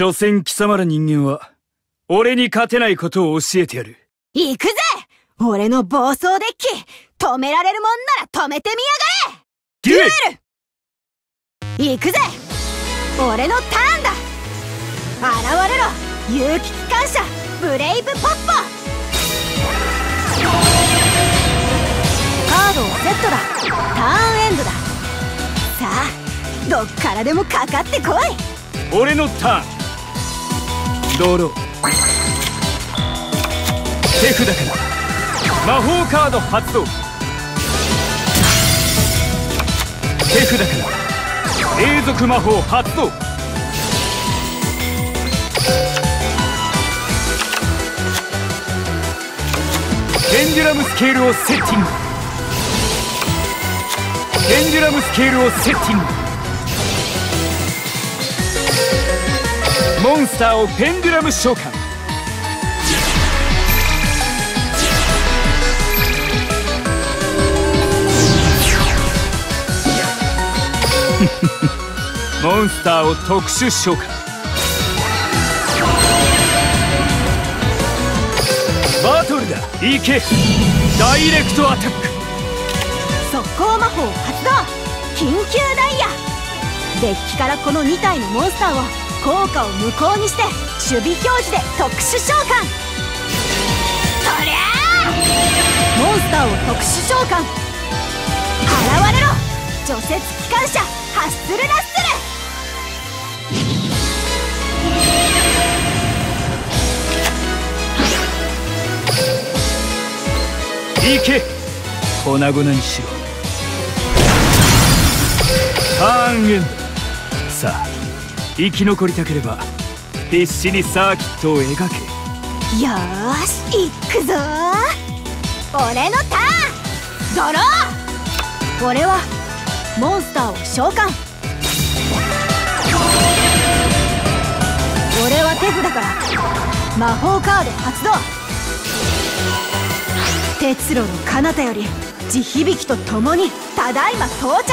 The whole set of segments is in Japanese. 所詮貴様ら人間は俺に勝てないことを教えてやる。行くぜ、俺の暴走デッキ。止められるもんなら止めてみやがれ。デュエル！行くぜ、俺のターンだ。現れろ、有機機関車ブレイブポッポ。カードをセットだ。ターンエンドだ。さあ、どっからでもかかってこい。俺のターン。ドロー。手札から魔法カード発動。手札から永続魔法発動。ペンデュラムスケールをセッティング。ペンデュラムスケールをセッティング。モンスターをペンデュラム召喚。モンスターを特殊召喚。バトルだ、行け。ダイレクトアタック。速攻魔法発動。緊急ダイヤ。デッキからこの2体のモンスターを効果を無効にして守備表示で特殊召喚。そりゃあ、モンスターを特殊召喚。現れろ、除雪機関車ハッスルラッスル。行け、粉々にしろ。ターンエンド。さあ、生き残りたければ必死にサーキットを描け。よーし、行くぞ。俺のターン。ドロー。俺はモンスターを召喚。俺は手札から魔法カード発動。鉄路の彼方より地響きとともにただいま到着。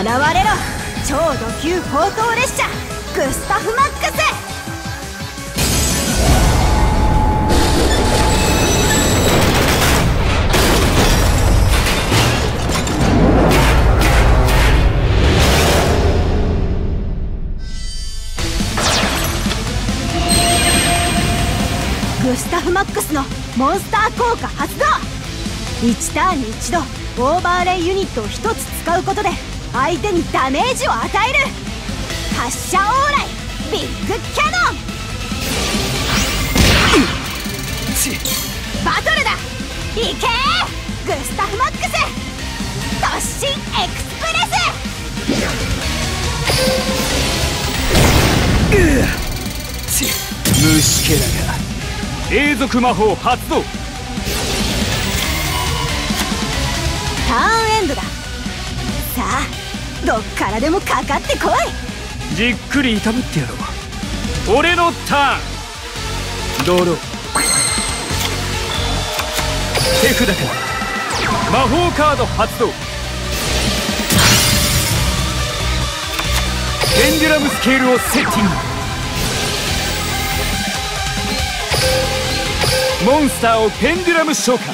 現れろ、超ド級砲塔列車グスタフマックス。グスタフマックスのモンスター効果発動。1ターンに1度オーバーレイユニットを1つ使うことで相手にダメージを与える。発射往来ビッグキャノン。バトルだ、いけー。グスタフマックス突進エクスプレス。虫けらが永続魔法発動。ターンエンドだ。さあ、どっからでもかかってこい。じっくり痛ぶってやろう。俺のターン。ドロー。手札から魔法カード発動。ペンデュラムスケールをセッティング。モンスターをペンデュラム召喚。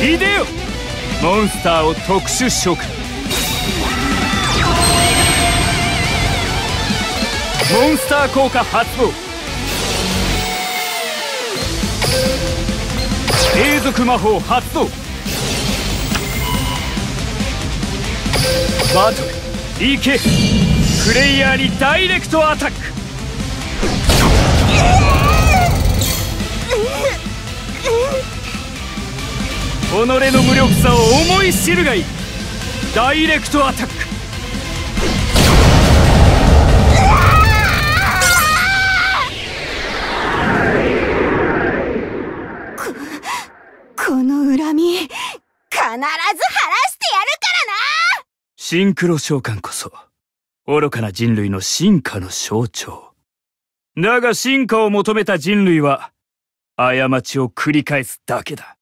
イデオ。モンスターを特殊召喚。モンスター効果発動。永続魔法発動。バトル、行け。プレイヤーにダイレクトアタック。己の無力さを思い知るがいい。ダイレクトアタック。この恨み必ず晴らしてやるからな。シンクロ召喚こそ愚かな人類の進化の象徴。だが進化を求めた人類は過ちを繰り返すだけだ。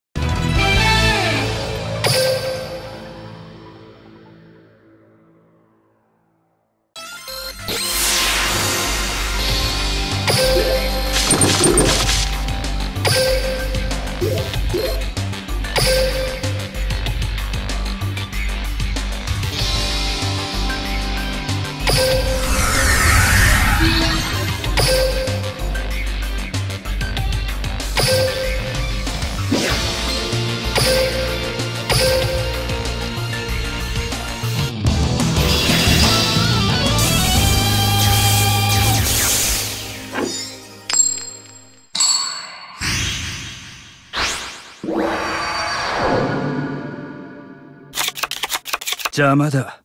邪魔だ。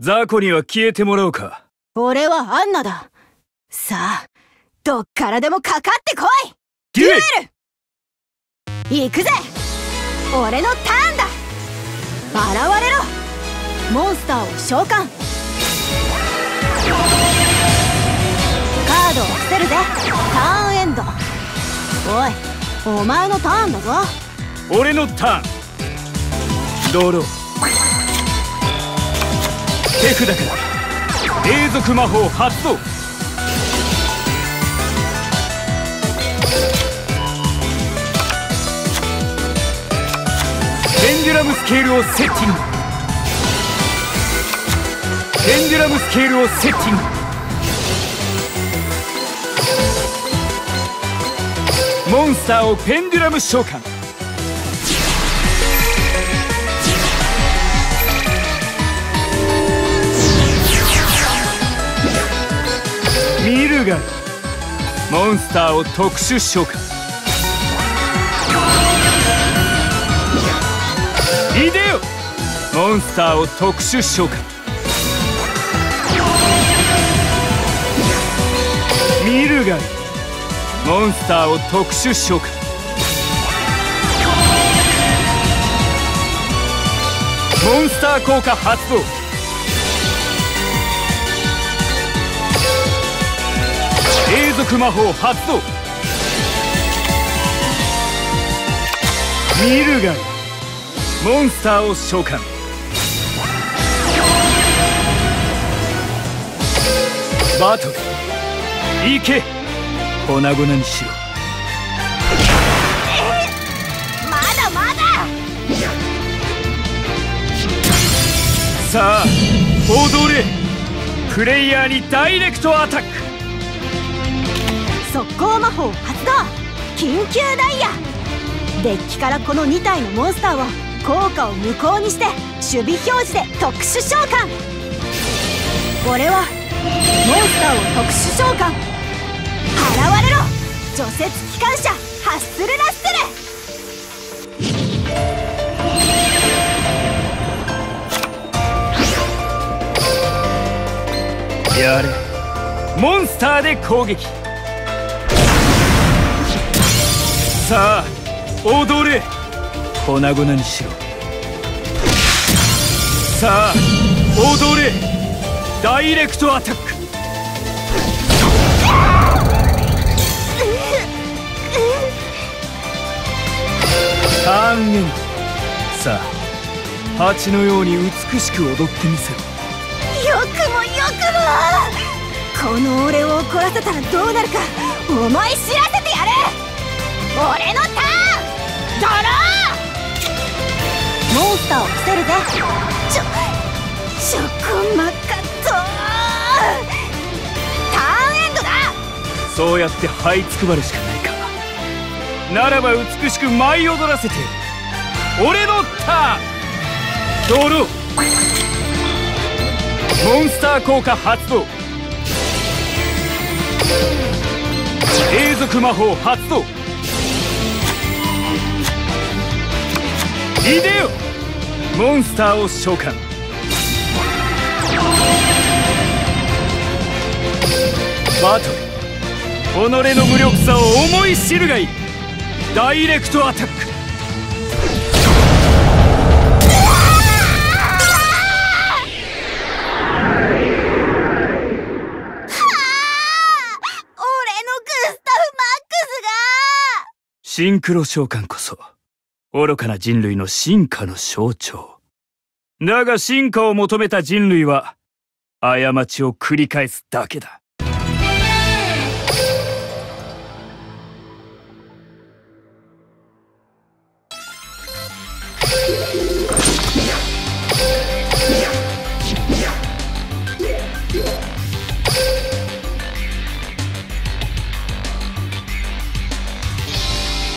ザコには消えてもらおうか。俺はアンナだ。さあ、どっからでもかかってこい。デュエル！行くぜ。俺のターンだ。現れろ。モンスターを召喚。カードを捨てるぜ。ターンエンド。おい、お前のターンだぞ。俺のターン。ドロー。手札から永続魔法発動。ペンデュラムスケールをセッティング。ペンデュラムスケールをセッティング。モンスターをペンデュラム召喚。ミルガル、モンスターを特殊召喚。イデオ、モンスターを特殊召喚。ミルガル、モンスターを特殊召喚。モンスター効果発動。永続魔法発動。ミルガル、モンスターを召喚。バトル、行け。粉々にしろ。まだまだ。さあ、踊れ。プレイヤーにダイレクトアタック。速攻魔法発動。緊急ダイヤ。デッキからこの2体のモンスターを効果を無効にして守備表示で特殊召喚。俺はモンスターを特殊召喚。現れろ。除雪機関車ハッスルラッスル。やれ。モンスターで攻撃。さあ、踊れ。粉々にしろ。さあ、踊れ。ダイレクトアタック。ターンエンド。さあ、蜂のように美しく踊ってみせろ。よくもよくも。この俺を怒らせたらどうなるか思い知らせてやる。俺のターン。ドロー。モンスターを捨てるぜ。チョコマカトー。ターンエンドだ。そうやって這いつくばるしかないか。ならば美しく舞い踊らせて。俺のターン。ドロー。モンスター効果発動。永続魔法発動。イデオ、モンスターを召喚。バトル、己の無力さを思い知るがいい。ダイレクトアタック。シンクロ召喚こそ、愚かな人類の進化の象徴。だが進化を求めた人類は、過ちを繰り返すだけだ。